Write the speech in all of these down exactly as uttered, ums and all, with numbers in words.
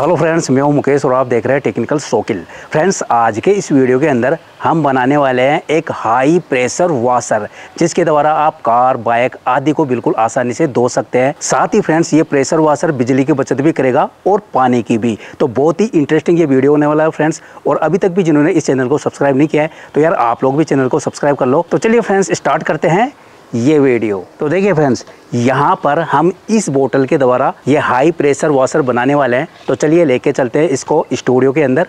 Hello friends, मैं हूं मुकेश और आप देख रहे हैं टेक्निकल सोकिल। फ्रेंड्स, आज के इस वीडियो के अंदर हम बनाने वाले हैं एक हाई प्रेशर वाशर, जिसके द्वारा आप कार, बाइक आदि को बिल्कुल आसानी से धो सकते हैं। साथ ही फ्रेंड्स, ये प्रेशर वाशर बिजली की बचत भी करेगा और पानी की भी। तो बहुत ही इंटरेस्टिंग ये वीडियो होने वाला है फ्रेंड्स। और अभी तक भी जिन्होंने इस चैनल को सब्सक्राइब नहीं किया है तो यार आप लोग भी चैनल को सब्सक्राइब कर लो। तो चलिए फ्रेंड्स, स्टार्ट करते हैं ये वीडियो। तो देखिए फ्रेंड्स, यहाँ पर हम इस बोतल के द्वारा ये हाई प्रेशर वाशर बनाने वाले हैं। तो चलिए लेके चलते हैं इसको स्टूडियो के अंदर।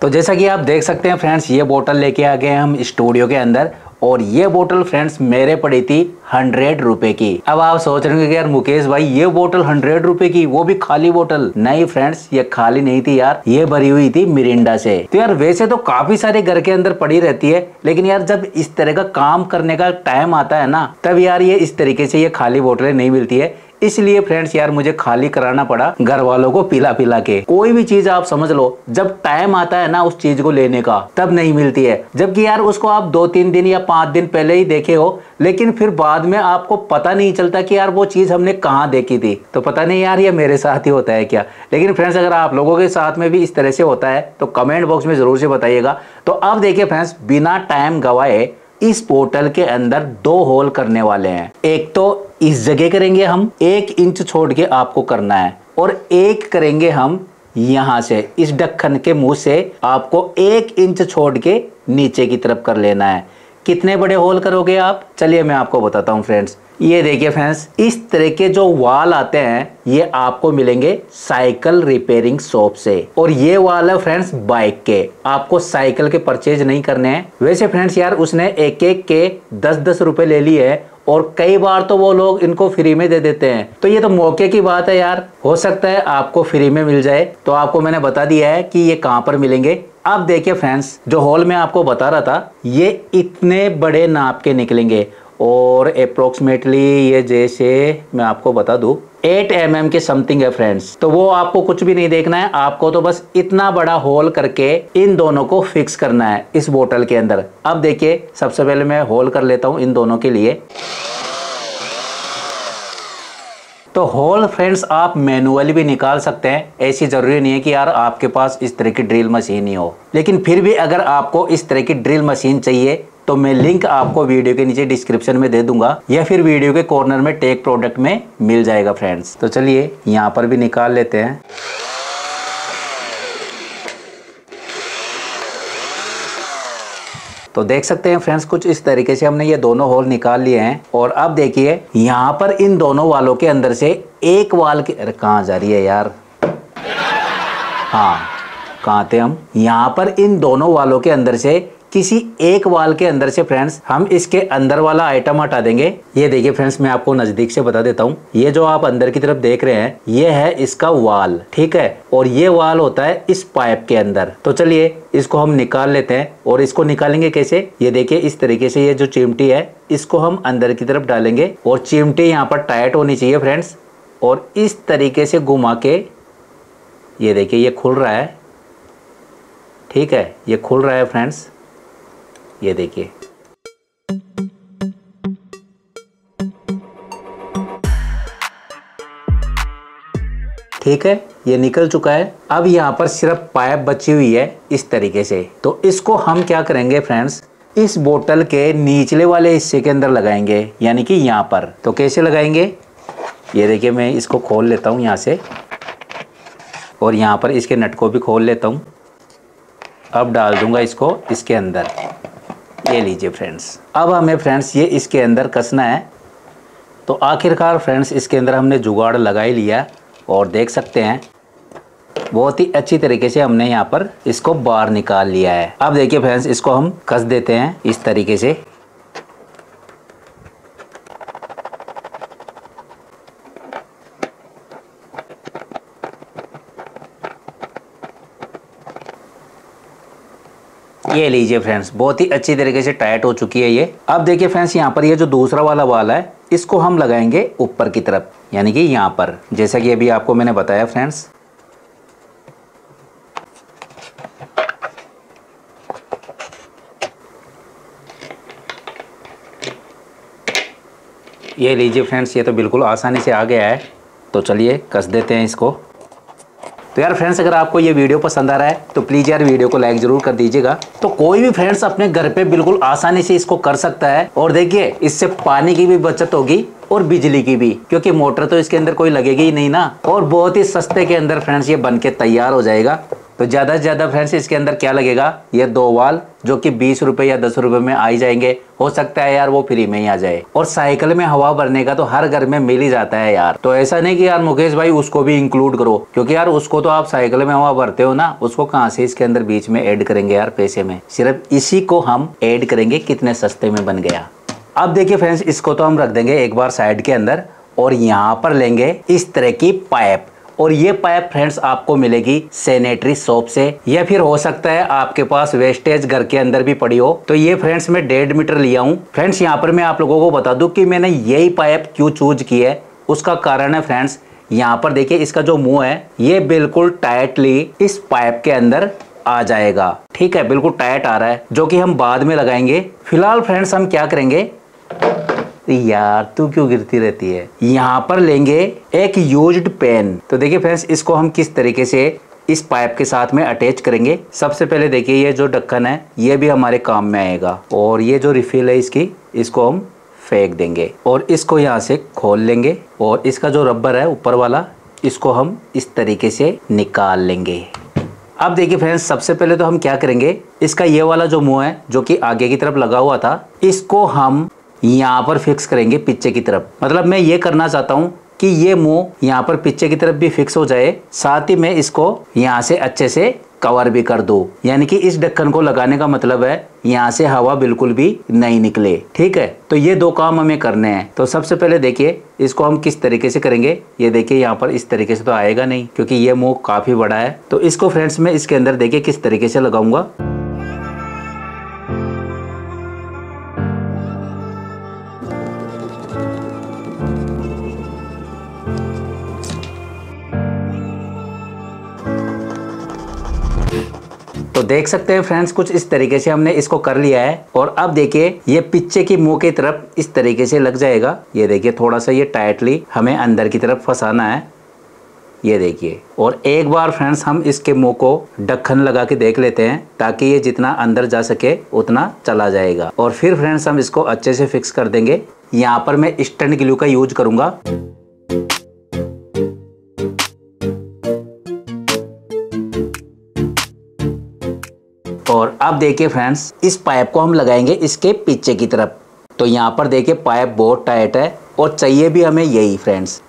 तो जैसा कि आप देख सकते हैं फ्रेंड्स, ये बोतल लेके आ गए हैं हम स्टूडियो के अंदर। और ये बोतल फ्रेंड्स मेरे पड़ी थी हंड्रेड रुपए की। अब आप सोच रहे होंगे कि यार मुकेश भाई, ये बोतल हंड्रेड रुपए की, वो भी खाली बोतल। नहीं फ्रेंड्स, ये खाली नहीं थी यार, ये भरी हुई थी मिरिंडा से। तो यार वैसे तो काफी सारे घर के अंदर पड़ी रहती है, लेकिन यार जब इस तरह का काम करने का टाइम आता है ना, तब यार ये इस तरीके से ये खाली बोतलें नहीं मिलती है। इसलिए फ्रेंड्स यार मुझे खाली कराना पड़ा घर वालों को पिला पिला के। कोई भी चीज आप समझ लो, जब टाइम आता है ना उस चीज को लेने का, तब नहीं मिलती है। जबकि यार उसको आप दो तीन दिन या पांच दिन पहले ही देखे हो, लेकिन फिर बाद में आपको पता नहीं चलता कि यार वो चीज हमने कहाँ देखी थी। तो पता नहीं यार ये मेरे साथ ही होता है क्या। लेकिन फ्रेंड्स, अगर आप लोगों के साथ में भी इस तरह से होता है तो कमेंट बॉक्स में जरूर से बताइएगा। तो अब देखिए फ्रेंड्स, बिना टाइम गवाए इस पोर्टल के अंदर दो होल करने वाले हैं। एक तो इस जगह करेंगे हम, एक इंच छोड़ के आपको करना है, और एक करेंगे हम यहाँ से, इस ढक्कन के मुंह से आपको एक इंच छोड़ के नीचे की तरफ कर लेना है। कितने बड़े होल करोगे आप, चलिए मैं आपको बताता हूँ फ्रेंड्स। ये देखिए फ्रेंड्स, इस तरह के जो वाल आते हैं ये आपको मिलेंगे साइकिल रिपेयरिंग शॉप से। और ये वाल है फ्रेंड्स बाइक के, आपको साइकिल के परचेज नहीं करने हैं। वैसे फ्रेंड्स यार उसने एक एक के दस दस रुपए ले लिए है, और कई बार तो वो लोग इनको फ्री में दे देते हैं। तो ये तो मौके की बात है यार, हो सकता है आपको फ्री में मिल जाए। तो आपको मैंने बता दिया है कि ये कहाँ पर मिलेंगे। अब देखिए फ्रेंड्स, जो हॉल में आपको बता रहा था, ये इतने बड़े नाप के निकलेंगे, और अप्रोक्सीमेटली ये जैसे मैं आपको बता दूं आठ एम एम के समथिंग है फ्रेंड्स। तो वो आपको कुछ भी नहीं देखना है, आपको तो बस इतना बड़ा होल करके इन दोनों को फिक्स करना है इस बोतल के अंदर। अब देखिए, सबसे पहले मैं होल कर लेता हूं इन दोनों के लिए। तो होल फ्रेंड्स आप मैनुअली भी निकाल सकते हैं, ऐसी ज़रूरी नहीं है कि यार आपके पास इस तरह की ड्रिल मशीन ही हो। लेकिन फिर भी अगर आपको इस तरह की ड्रिल मशीन चाहिए तो मैं लिंक आपको वीडियो के नीचे डिस्क्रिप्शन में दे दूंगा, या फिर वीडियो के कॉर्नर में टेक प्रोडक्ट में मिल जाएगा फ्रेंड्स। तो चलिए यहाँ पर भी निकाल लेते हैं। तो देख सकते हैं फ्रेंड्स, कुछ इस तरीके से हमने ये दोनों होल निकाल लिए हैं। और अब देखिए यहाँ पर इन दोनों वालों के अंदर से एक वाल के, अरे कहाँ जा रही है यार, हाँ कहाँ थे हम। यहाँ पर इन दोनों वालों के अंदर से किसी एक वाल के अंदर से फ्रेंड्स हम इसके अंदर वाला आइटम हटा देंगे। ये देखिए फ्रेंड्स, मैं आपको नजदीक से बता देता हूँ, ये जो आप अंदर की तरफ देख रहे हैं ये है इसका वाल, ठीक है। और ये वाल होता है इस पाइप के अंदर। तो चलिए इसको हम निकाल लेते हैं। और इसको निकालेंगे कैसे, ये देखिए इस तरीके से ये जो चिमटी है इसको हम अंदर की तरफ डालेंगे, और चिमटी यहाँ पर टाइट होनी चाहिए फ्रेंड्स। और इस तरीके से घुमा के ये देखिए ये खुल रहा है, ठीक है, ये खुल रहा है फ्रेंड्स, ये देखिए। ठीक है, ये निकल चुका है। अब यहाँ पर सिर्फ पाइप बची हुई है इस तरीके से। तो इसको हम क्या करेंगे फ्रेंड्स, इस बोतल के निचले वाले हिस्से के अंदर लगाएंगे, यानी कि यहाँ पर। तो कैसे लगाएंगे, ये देखिए मैं इसको खोल लेता हूँ यहाँ से, और यहाँ पर इसके नट को भी खोल लेता हूँ। अब डाल दूंगा इसको इसके अंदर, ये लीजिए फ्रेंड्स। अब हमें फ्रेंड्स ये इसके अंदर कसना है। तो आखिरकार फ्रेंड्स इसके अंदर हमने जुगाड़ लगा ही लिया, और देख सकते हैं बहुत ही अच्छी तरीके से हमने यहाँ पर इसको बाहर निकाल लिया है। अब देखिए फ्रेंड्स, इसको हम कस देते हैं इस तरीके से। ये लीजिए फ्रेंड्स, बहुत ही अच्छी तरीके से टाइट हो चुकी है ये। अब देखिए फ्रेंड्स, यहाँ पर ये जो दूसरा वाला वाला है इसको हम लगाएंगे ऊपर की तरफ, यानी कि यहाँ पर, जैसा कि अभी आपको मैंने बताया फ्रेंड्स। ये लीजिए फ्रेंड्स, ये तो बिल्कुल आसानी से आ गया है। तो चलिए कस देते हैं इसको। तो यार फ्रेंड्स, अगर आपको ये वीडियो पसंद आ रहा है तो प्लीज़ यार वीडियो को लाइक ज़रूर कर दीजिएगा। तो कोई भी फ्रेंड्स अपने घर पे बिल्कुल आसानी से इसको कर सकता है और देखिए इससे पानी की भी बचत होगी और बिजली की भी, क्योंकि मोटर तो इसके अंदर कोई लगेगी ही नहीं ना। और बहुत ही सस्ते के अंदर फ्रेंड्स ये बन के तैयार हो जाएगा। तो ज़्यादा से ज़्यादा फ्रेंड्स इसके अंदर क्या लगेगा, ये दो वाल जो कि बीस रुपये या दस रुपये में आ ही जाएंगे। हो सकता है यार वो फ्री में ही आ जाए। और साइकिल में हवा भरने का तो हर घर में मिल ही जाता है यार। तो ऐसा नहीं कि यार मुकेश भाई उसको भी इंक्लूड करो, क्योंकि यार उसको तो आप साइकिल में हवा भरते हो ना, उसको कहाँ से इसके अंदर बीच में ऐड करेंगे यार पैसे में। सिर्फ इसी को हम ऐड करेंगे, कितने सस्ते में बन गया। अब देखिए फ्रेंड्स, इसको तो हम रख देंगे एक बार साइड के अंदर और यहाँ पर लेंगे इस तरह की पाइप। और ये पाइप फ्रेंड्स आपको मिलेगी सैनिटरी सोप से, या फिर हो सकता है आपके पास वेस्टेज घर के अंदर भी पड़ी हो। तो ये फ्रेंड्स मैं डेढ़ मीटर लिया हूँ। फ्रेंड्स यहाँ पर मैं आप लोगों को बता दूं कि मैंने यही पाइप क्यों चूज की है, उसका कारण है फ्रेंड्स यहाँ पर देखिए इसका जो मुंह है ये बिल्कुल टाइटली इस पाइप के अंदर आ जाएगा। ठीक है, बिल्कुल टाइट आ रहा है, जो कि हम बाद में लगाएंगे। फिलहाल फ्रेंड्स हम क्या करेंगे, यार तू क्यों गिरती रहती है, यहाँ पर लेंगे एक यूज्ड पेन। तो देखिए फ्रेंड्स, इसको हम किस तरीके से इस पाइप के साथ में अटैच करेंगे। सबसे पहले देखिए ये जो ढक्कन है ये भी हमारे काम में आएगा, और ये जो रिफिल है इसकी इसको हम फेंक देंगे और इसको यहाँ से खोल लेंगे। और इसका जो रबर है ऊपर वाला इसको हम इस तरीके से निकाल लेंगे। अब देखिए फ्रेंड्स, सबसे पहले तो हम क्या करेंगे, इसका ये वाला जो मुँह है जो कि आगे की तरफ लगा हुआ था इसको हम यहाँ पर फिक्स करेंगे पीछे की तरफ। मतलब मैं ये करना चाहता हूँ कि ये मुंह यहाँ पर पीछे की तरफ भी फिक्स हो जाए, साथ ही मैं इसको यहाँ से अच्छे से कवर भी कर दूँ। यानी कि इस ढक्कन को लगाने का मतलब है यहाँ से हवा बिल्कुल भी नहीं निकले। ठीक है, तो ये दो काम हमें करने हैं। तो सबसे पहले देखिए इसको हम किस तरीके से करेंगे। ये देखिए यहाँ पर इस तरीके से तो आएगा नहीं, क्योंकि ये मुँह काफ़ी बड़ा है। तो इसको फ्रेंड्स मैं इसके अंदर देखिए किस तरीके से लगाऊंगा। तो देख सकते हैं फ्रेंड्स, कुछ इस तरीके से हमने इसको कर लिया है। और अब देखिए ये पीछे की मुंह की तरफ इस तरीके से लग जाएगा। ये देखिए थोड़ा सा ये टाइटली हमें अंदर की तरफ फंसाना है, ये देखिए। और एक बार फ्रेंड्स हम इसके मुंह को ढक्कन लगा के देख लेते हैं, ताकि ये जितना अंदर जा सके उतना चला जाएगा। और फिर फ्रेंड्स हम इसको अच्छे से फिक्स कर देंगे। यहाँ पर मैं स्टैंड ग्लू का यूज करूँगा। और अब देखिए फ्रेंड्स, इस पाइप को हम लगाएंगे इसके पीछे की तरफ। तो यहाँ पर देखिए पाइप बहुत टाइट है और चाहिए भी हमें यही फ्रेंड्स।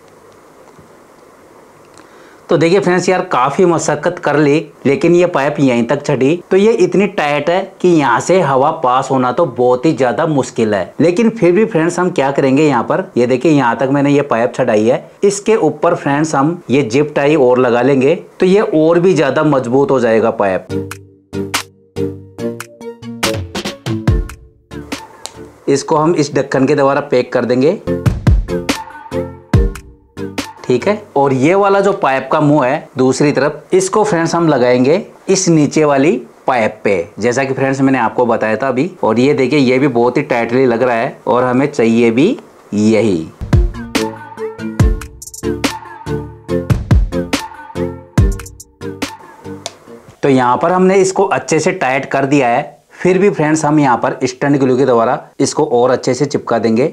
तो देखिए फ्रेंड्स, यार काफ़ी मशक्कत कर ली, लेकिन ये पाइप यहीं तक चढ़ी। तो ये इतनी टाइट है कि यहाँ से हवा पास होना तो बहुत ही ज़्यादा मुश्किल है। लेकिन फिर भी फ्रेंड्स हम क्या करेंगे, यहाँ पर ये देखिए यहाँ तक मैंने ये पाइप चढ़ाई है। इसके ऊपर फ्रेंड्स हम ये जिप टाई और लगा लेंगे, तो ये और भी ज़्यादा मजबूत हो जाएगा पाइप। इसको हम इस ढक्कन के द्वारा पैक कर देंगे, ठीक है। और ये वाला जो पाइप का मुंह है दूसरी तरफ, इसको फ्रेंड्स हम लगाएंगे इस नीचे वाली पाइप पे, जैसा कि फ्रेंड्स मैंने आपको बताया था अभी। और ये देखिए ये भी बहुत ही टाइटली लग रहा है और हमें चाहिए भी यही। तो यहाँ पर हमने इसको अच्छे से टाइट कर दिया है। फिर भी फ्रेंड्स हम यहाँ पर स्टैंड ग्लू के द्वारा इसको और अच्छे से चिपका देंगे।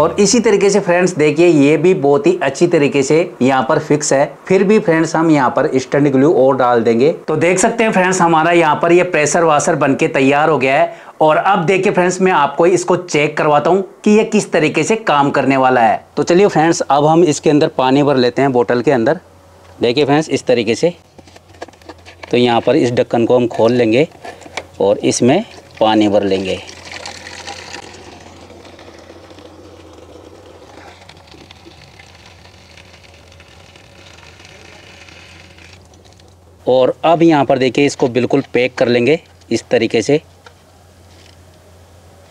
और इसी तरीके से फ्रेंड्स देखिए ये भी बहुत ही अच्छी तरीके से यहाँ पर फिक्स है। फिर भी फ्रेंड्स हम यहाँ पर स्टैंड ग्लू और डाल देंगे। तो देख सकते हैं फ्रेंड्स, हमारा यहाँ पर ये प्रेशर वाशर बनके तैयार हो गया है। और अब देखिए फ्रेंड्स, मैं आपको इसको चेक करवाता हूँ कि ये किस तरीके से काम करने वाला है। तो चलिए फ्रेंड्स, अब हम इसके अंदर पानी भर लेते हैं बोतल के अंदर। देखिए फ्रेंड्स इस तरीके से, तो यहाँ पर इस ढक्कन को हम खोल लेंगे और इसमें पानी भर लेंगे। और अब यहाँ पर देखिए इसको बिल्कुल पैक कर लेंगे इस तरीके से,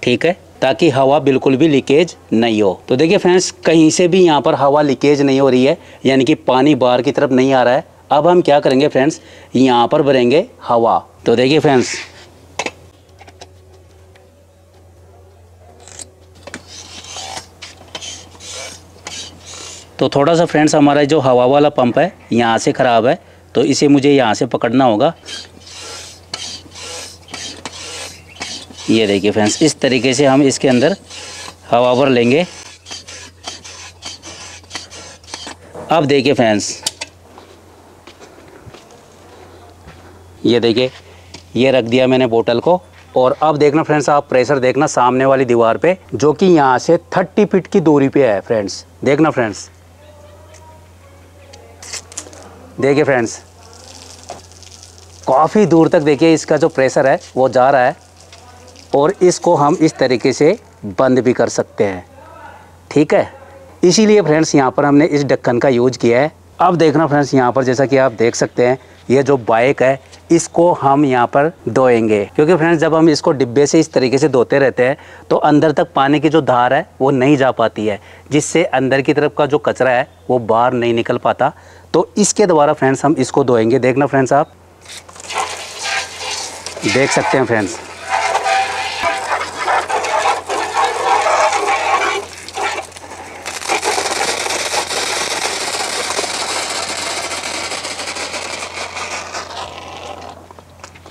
ठीक है, ताकि हवा बिल्कुल भी लीकेज नहीं हो। तो देखिए फ्रेंड्स, कहीं से भी यहाँ पर हवा लीकेज नहीं हो रही है, यानी कि पानी बाहर की तरफ नहीं आ रहा है। अब हम क्या करेंगे फ्रेंड्स, यहाँ पर भरेंगे हवा। तो देखिए फ्रेंड्स, तो थोड़ा सा फ्रेंड्स हमारा जो हवा वाला पंप है यहाँ से ख़राब है, तो इसे मुझे यहाँ से पकड़ना होगा। ये देखिए फ्रेंड्स, इस तरीके से हम इसके अंदर हवा भर लेंगे। अब देखिए फ्रेंड्स, ये देखिए ये रख दिया मैंने बोतल को, और अब देखना फ्रेंड्स आप प्रेशर देखना सामने वाली दीवार पे, जो कि यहाँ से तीस फीट की दूरी पे है फ्रेंड्स। देखना फ्रेंड्स, देखिए फ्रेंड्स काफ़ी दूर तक देखिए इसका जो प्रेशर है वो जा रहा है, और इसको हम इस तरीके से बंद भी कर सकते हैं, ठीक है। इसीलिए फ्रेंड्स यहाँ पर हमने इस ढक्कन का यूज किया है। अब देखना फ्रेंड्स यहाँ पर, जैसा कि आप देख सकते हैं ये जो बाइक है इसको हम यहाँ पर धोएंगे, क्योंकि फ्रेंड्स जब हम इसको डिब्बे से इस तरीके से धोते रहते हैं तो अंदर तक पानी की जो धार है वो नहीं जा पाती है, जिससे अंदर की तरफ का जो कचरा है वो बाहर नहीं निकल पाता। तो इसके द्वारा फ्रेंड्स हम इसको धोएंगे। देखना फ्रेंड्स आप देख सकते हैं फ्रेंड्स,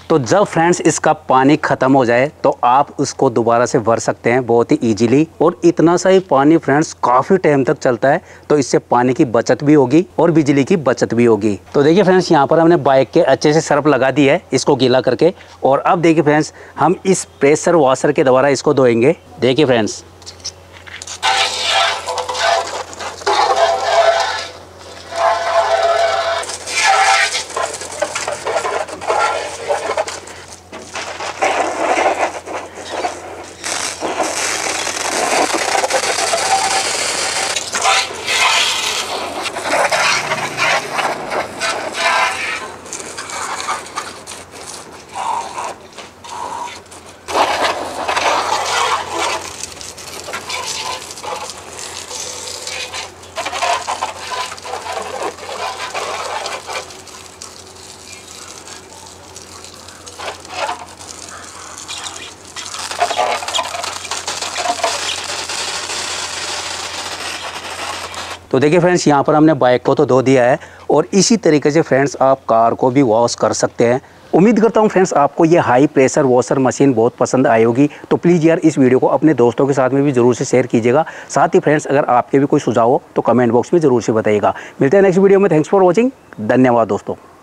तो जब फ्रेंड्स इसका पानी ख़त्म हो जाए तो आप उसको दोबारा से भर सकते हैं बहुत ही इजीली, और इतना सा ही पानी फ्रेंड्स काफ़ी टाइम तक चलता है, तो इससे पानी की बचत भी होगी और बिजली की बचत भी होगी। तो देखिए फ्रेंड्स यहाँ पर हमने बाइक के अच्छे से सर्फ लगा दी है इसको गीला करके, और अब देखिए फ्रेंड्स हम इस प्रेशर वॉशर के द्वारा इसको धोएंगे। देखिए फ्रेंड्स, तो देखिए फ्रेंड्स यहाँ पर हमने बाइक को तो धो दिया है, और इसी तरीके से फ्रेंड्स आप कार को भी वॉश कर सकते हैं। उम्मीद करता हूँ फ्रेंड्स आपको ये हाई प्रेशर वॉशर मशीन बहुत पसंद आई होगी। तो प्लीज़ यार इस वीडियो को अपने दोस्तों के साथ में भी ज़रूर से शेयर कीजिएगा। साथ ही फ्रेंड्स अगर आपके भी कोई सुझाव हो तो कमेंट बॉक्स में ज़रूर से बताइएगा। मिलते हैं नेक्स्ट वीडियो में। Thanks for watching. धन्यवाद दोस्तों।